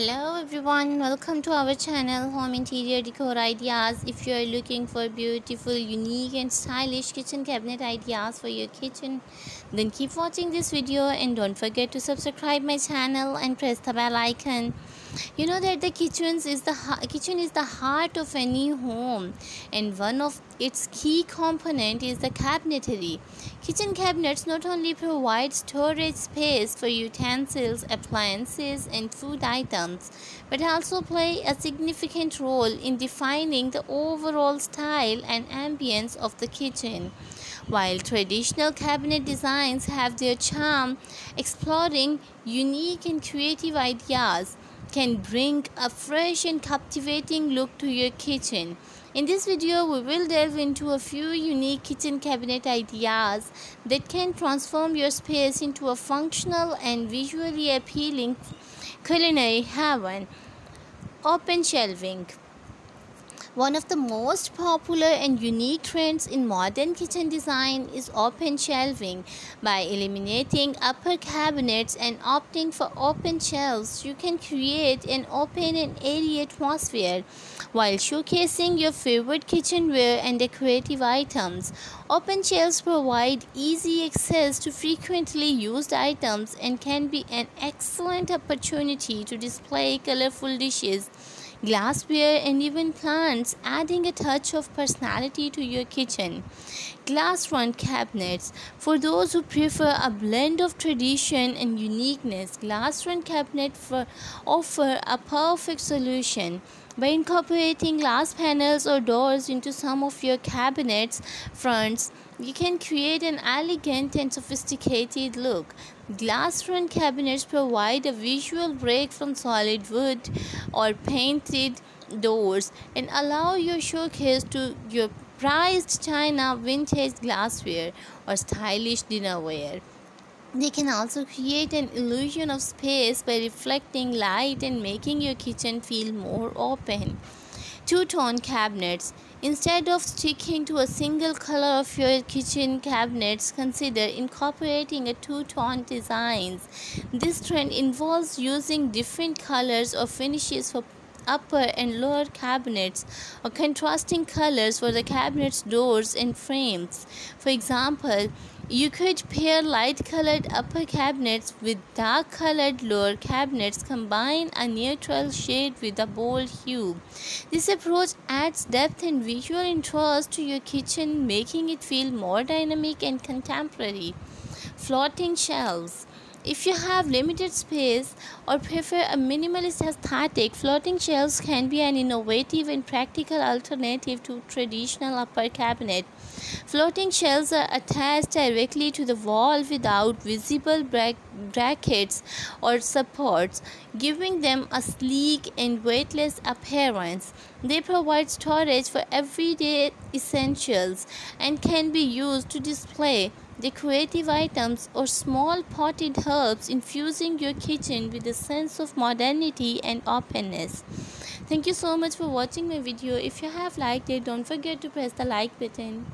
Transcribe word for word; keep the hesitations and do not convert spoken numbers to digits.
Hello everyone, welcome to our channel Home Interior Decor Ideas. If you are looking for beautiful, unique and stylish kitchen cabinet ideas for your kitchen, then keep watching this video and don't forget to subscribe my channel and press the bell icon. You know that the kitchens is the kitchen is the heart of any home, and one of its key component is the cabinetry. Kitchen cabinets not only provide storage space for utensils, appliances and food items, but also play a significant role in defining the overall style and ambience of the kitchen. While traditional cabinet designs have their charm, exploring unique and creative ideas can bring a fresh and captivating look to your kitchen. In this video, we will delve into a few unique kitchen cabinet ideas that can transform your space into a functional and visually appealing culinary haven. Open shelving. One of the most popular and unique trends in modern kitchen design is open shelving. By eliminating upper cabinets and opting for open shelves, you can create an open and airy atmosphere while showcasing your favorite kitchenware and decorative items. Open shelves provide easy access to frequently used items and can be an excellent opportunity to display colorful dishes, glassware and even plants, adding a touch of personality to your kitchen. Glass front cabinets. For those who prefer a blend of tradition and uniqueness, glass front cabinets offer a perfect solution. By incorporating glass panels or doors into some of your cabinets fronts, you can create an elegant and sophisticated look. Glass front cabinets provide a visual break from solid wood or painted doors and allow your showcase to your prized china, vintage glassware or stylish dinnerware. They can also create an illusion of space by reflecting light and making your kitchen feel more open. Two-tone cabinets. Instead of sticking to a single color of your kitchen cabinets, consider incorporating a two-tone design. This trend involves using different colors or finishes for upper and lower cabinets, or contrasting colors for the cabinet's doors and frames. For example, you could pair light-colored upper cabinets with dark-colored lower cabinets, combine a neutral shade with a bold hue. This approach adds depth and visual interest to your kitchen, making it feel more dynamic and contemporary. Floating shelves. If you have limited space or prefer a minimalist aesthetic, floating shelves can be an innovative and practical alternative to traditional upper cabinet. Floating shelves are attached directly to the wall without visible brackets or supports, giving them a sleek and weightless appearance. They provide storage for everyday essentials and can be used to display decorative items or small potted herbs, infusing your kitchen with a sense of modernity and openness. Thank you so much for watching my video. If you have liked it, don't forget to press the like button.